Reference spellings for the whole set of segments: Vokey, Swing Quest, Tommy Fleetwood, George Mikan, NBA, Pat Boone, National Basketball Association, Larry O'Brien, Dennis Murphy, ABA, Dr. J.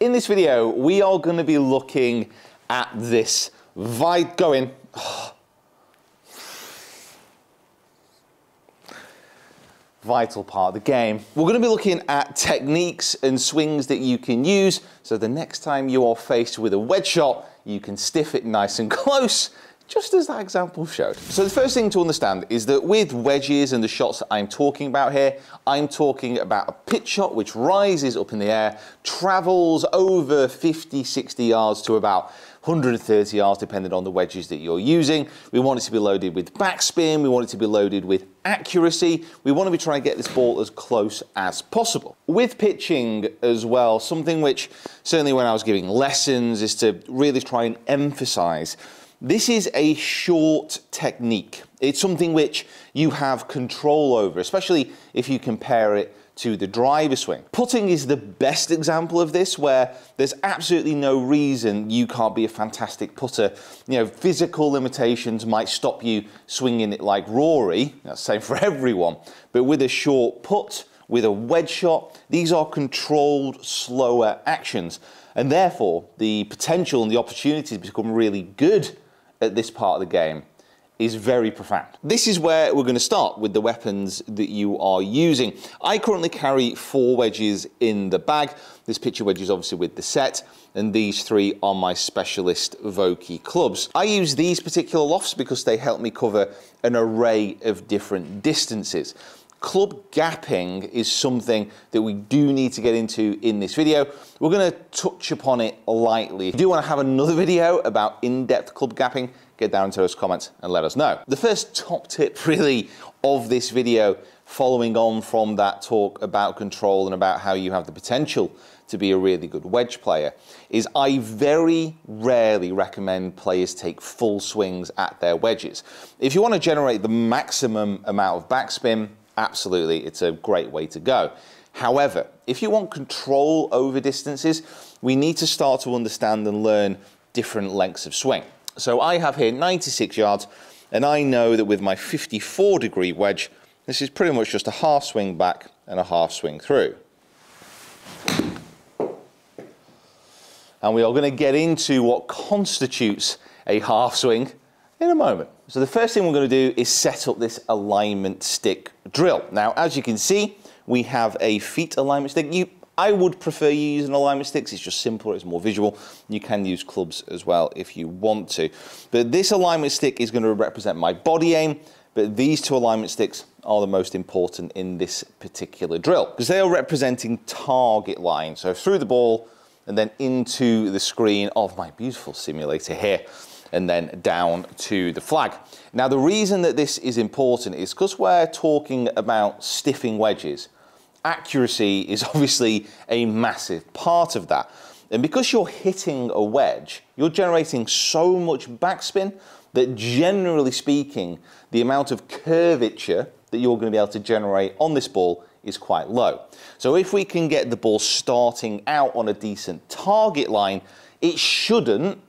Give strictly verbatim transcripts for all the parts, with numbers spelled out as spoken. In this video, we are going to be looking at this vite going. Oh. Vital part of the game. We're going to be looking at techniques and swings that you can use so the next time you are faced with a wedge shot, you can stiff it nice and close, just as that example showed. So the first thing to understand is that with wedges and the shots that I'm talking about here, I'm talking about a pitch shot which rises up in the air, travels over fifty, sixty yards to about one hundred thirty yards, depending on the wedges that you're using. We want it to be loaded with backspin, we want it to be loaded with accuracy. We want to be trying to get this ball as close as possible. With pitching as well, something which certainly when I was giving lessons is to really try and emphasize. This is a short technique. It's something which you have control over, especially if you compare it to the driver swing. Putting is the best example of this, where there's absolutely no reason you can't be a fantastic putter. You know, physical limitations might stop you swinging it like Rory. That's the same for everyone. But with a short putt, with a wedge shot, these are controlled, slower actions. And therefore, the potential and the opportunity to become really good at this part of the game is very profound. This is where we're going to start with the weapons that you are using. I currently carry four wedges in the bag. This pitcher wedge is obviously with the set, and these three are my specialist Vokey clubs. I use these particular lofts because they help me cover an array of different distances. Club gapping is something that we do need to get into in this video. We're going to touch upon it lightly. If you do want to have another video about in-depth club gapping, get down into those comments and let us know. The first top tip really of this video, following on from that talk about control and about how you have the potential to be a really good wedge player, is I very rarely recommend players take full swings at their wedges. If you want to generate the maximum amount of backspin, absolutely, it's a great way to go. However, if you want control over distances, we need to start to understand and learn different lengths of swing. So I have here ninety-six yards, and I know that with my fifty-four degree wedge, this is pretty much just a half swing back and a half swing through. And we are going to get into what constitutes a half swing in a moment. So the first thing we're going to do is set up this alignment stick drill. Now, as you can see, we have a feet alignment stick. You, I would prefer you using alignment sticks. It's just simpler, it's more visual. You can use clubs as well if you want to. But this alignment stick is going to represent my body aim, but these two alignment sticks are the most important in this particular drill because they are representing target line. So through the ball and then into the screen of my beautiful simulator here, and then down to the flag. Now, the reason that this is important is because we're talking about stiffing wedges. Accuracy is obviously a massive part of that. And because you're hitting a wedge, you're generating so much backspin that generally speaking, the amount of curvature that you're going to be able to generate on this ball is quite low. So if we can get the ball starting out on a decent target line, it shouldn't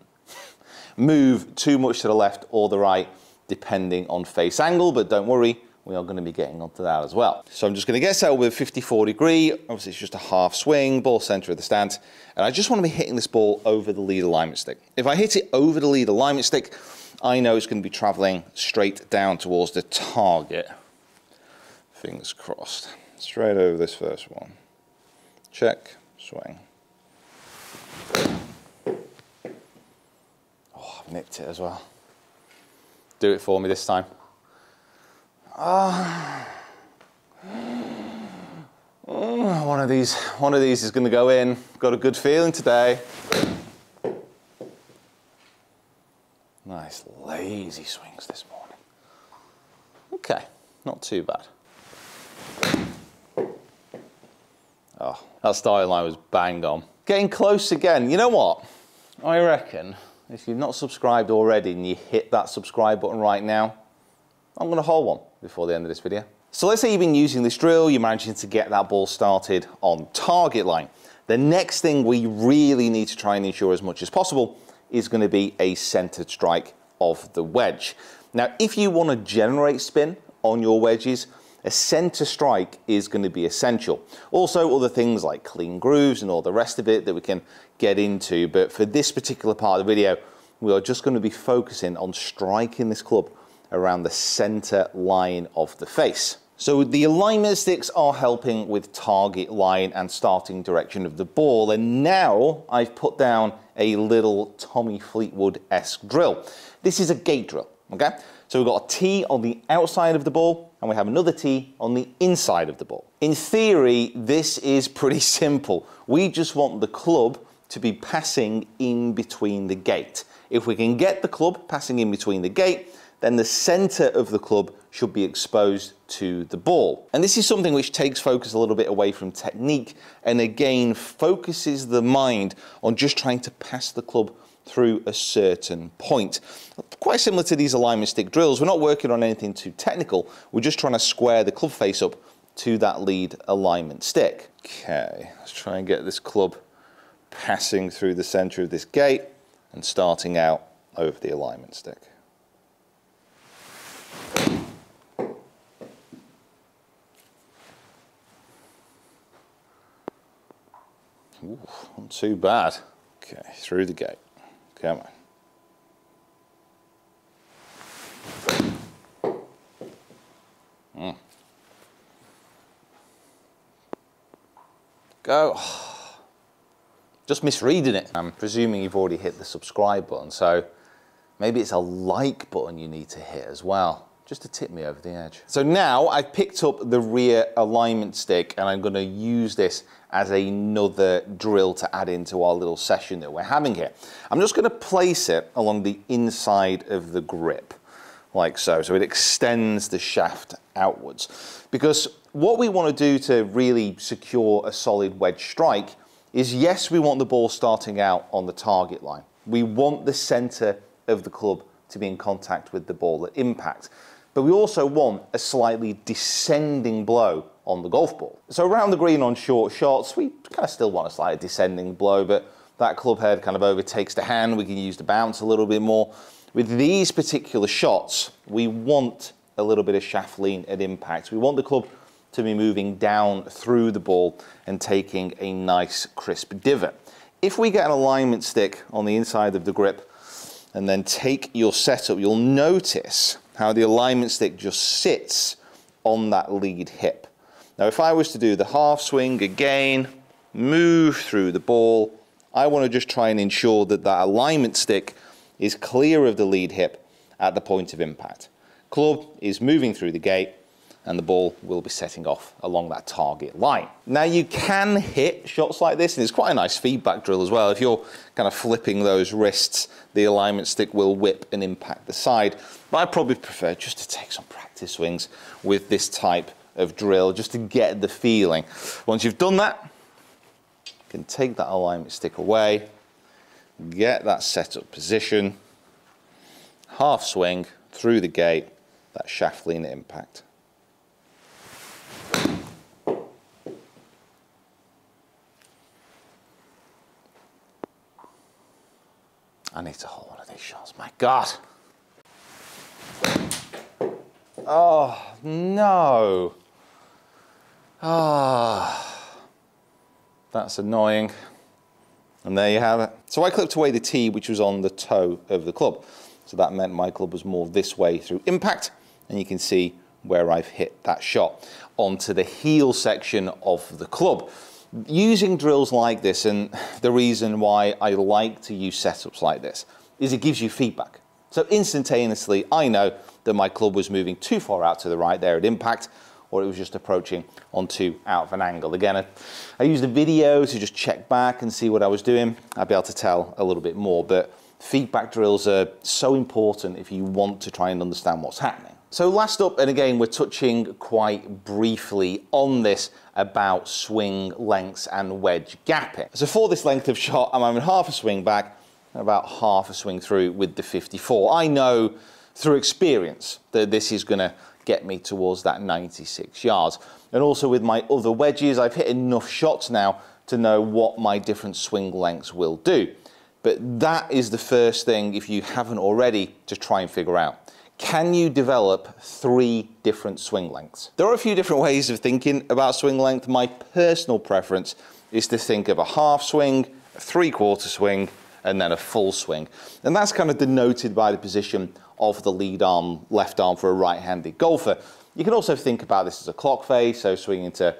move too much to the left or the right, depending on face angle, but don't worry, we are going to be getting onto that as well. So I'm just going to get set with fifty-four degree, obviously it's just a half swing, ball center of the stance, and I just want to be hitting this ball over the lead alignment stick. If I hit it over the lead alignment stick, I know it's going to be traveling straight down towards the target. Fingers crossed. Straight over this first one. Check, swing. Nipped it as well. Do it for me this time. Ah, oh, one of these, one of these is going to go in. Got a good feeling today. Nice lazy swings this morning. Okay, not too bad. Oh, that starting line was bang on. Getting close again. You know what? I reckon. If you've not subscribed already and you hit that subscribe button right now, I'm going to hold one before the end of this video. So let's say you've been using this drill, you're managing to get that ball started on target line. The next thing we really need to try and ensure as much as possible is going to be a centered strike of the wedge. Now, if you want to generate spin on your wedges, a center strike is going to be essential. Also other things like clean grooves and all the rest of it that we can get into, but for this particular part of the video, we are just going to be focusing on striking this club around the center line of the face. So the alignment sticks are helping with target line and starting direction of the ball. And now I've put down a little Tommy Fleetwood-esque drill. This is a gate drill, okay? So we've got a tee on the outside of the ball and we have another tee on the inside of the ball. In theory, this is pretty simple. We just want the club to be passing in between the gate. If we can get the club passing in between the gate, then the center of the club should be exposed to the ball. And this is something which takes focus a little bit away from technique and again focuses the mind on just trying to pass the club through a certain point. Quite similar to these alignment stick drills, we're not working on anything too technical, we're just trying to square the club face up to that lead alignment stick. Okay, let's try and get this club passing through the center of this gate and starting out over the alignment stick. Ooh, not too bad. Okay, through the gate. Come on. Mm. Go. Just misreading it. I'm presuming you've already hit the subscribe button, so maybe it's a like button you need to hit as well, just to tip me over the edge. So now I've picked up the rear alignment stick and I'm gonna use this as another drill to add into our little session that we're having here. I'm just gonna place it along the inside of the grip, like so, so it extends the shaft outwards. Because what we wanna do to really secure a solid wedge strike is, yes, we want the ball starting out on the target line. We want the center of the club to be in contact with the ball at impact. But we also want a slightly descending blow on the golf ball. So around the green on short shots, we kind of still want a slight descending blow, but that club head kind of overtakes the hand. We can use the bounce a little bit more. With these particular shots, we want a little bit of shaft lean at impact. We want the club to be moving down through the ball and taking a nice crisp divot. If we get an alignment stick on the inside of the grip and then take your setup, you'll notice how the alignment stick just sits on that lead hip. Now, if I was to do the half swing again, move through the ball, I want to just try and ensure that that alignment stick is clear of the lead hip at the point of impact. Club is moving through the gate and the ball will be setting off along that target line. Now, you can hit shots like this, and it's quite a nice feedback drill as well. If you're kind of flipping those wrists, the alignment stick will whip and impact the side. But I probably prefer just to take some practice swings with this type of drill, just to get the feeling. Once you've done that, you can take that alignment stick away, get that setup position, half swing through the gate, that shaft lean at impact. I need to hold one of these shots, my God. Oh, no. Ah, oh, that's annoying. And there you have it. So I clipped away the tee, which was on the toe of the club. So that meant my club was more this way through impact. And you can see where I've hit that shot onto the heel section of the club. Using drills like this, and the reason why I like to use setups like this, is it gives you feedback. So instantaneously, I know that my club was moving too far out to the right there at impact, or it was just approaching on too out of an angle. Again, I, I used the video to just check back and see what I was doing. I'd be able to tell a little bit more, but feedback drills are so important if you want to try and understand what's happening. So last up, and again, we're touching quite briefly on this about swing lengths and wedge gapping. So for this length of shot, I'm having half a swing back, about half a swing through with the fifty-four. I know through experience that this is going to get me towards that ninety-six yards. And also with my other wedges, I've hit enough shots now to know what my different swing lengths will do. But that is the first thing, if you haven't already, to try and figure out. Can you develop three different swing lengths? There are a few different ways of thinking about swing length. My personal preference is to think of a half swing, a three-quarter swing, and then a full swing. And that's kind of denoted by the position of the lead arm, left arm for a right-handed golfer. You can also think about this as a clock face, so swinging to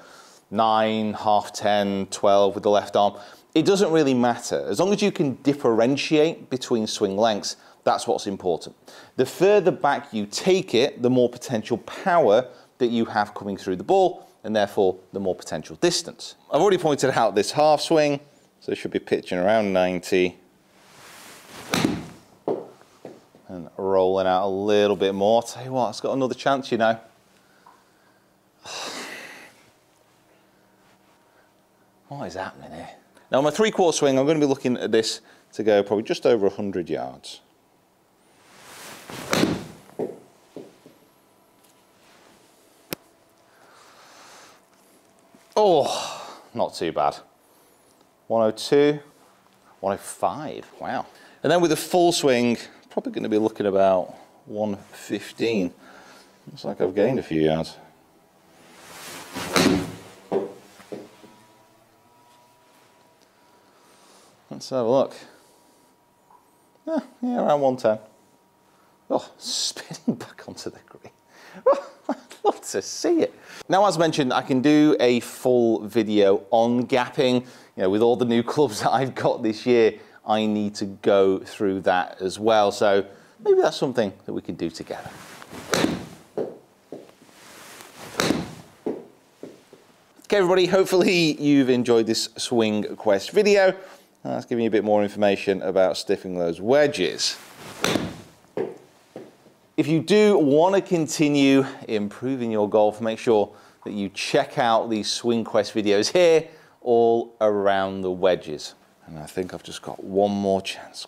nine, half ten, twelve with the left arm. It doesn't really matter. As long as you can differentiate between swing lengths, that's what's important. The further back you take it, the more potential power that you have coming through the ball, and therefore the more potential distance. I've already pointed out this half swing, so it should be pitching around ninety. And rolling out a little bit more. Tell you what, it's got another chance, you know. What is happening here? Now, my three-quarter swing, I'm going to be looking at this to go probably just over one hundred yards. Oh, not too bad. one oh two, one oh five, wow. And then with a full swing, probably going to be looking about one fifteen. Looks like I've gained a few yards. Let's have a look. Ah, yeah, around one ten. Oh, spinning back onto the green. Oh, I'd love to see it. Now, as mentioned, I can do a full video on gapping. You know, with all the new clubs that I've got this year, I need to go through that as well. So maybe that's something that we can do together. Okay, everybody, hopefully you've enjoyed this Swing Quest video. That's giving you a bit more information about stiffing those wedges. If you do want to continue improving your golf, make sure that you check out these Swing Quest videos here, all around the wedges. And I think I've just got one more chance.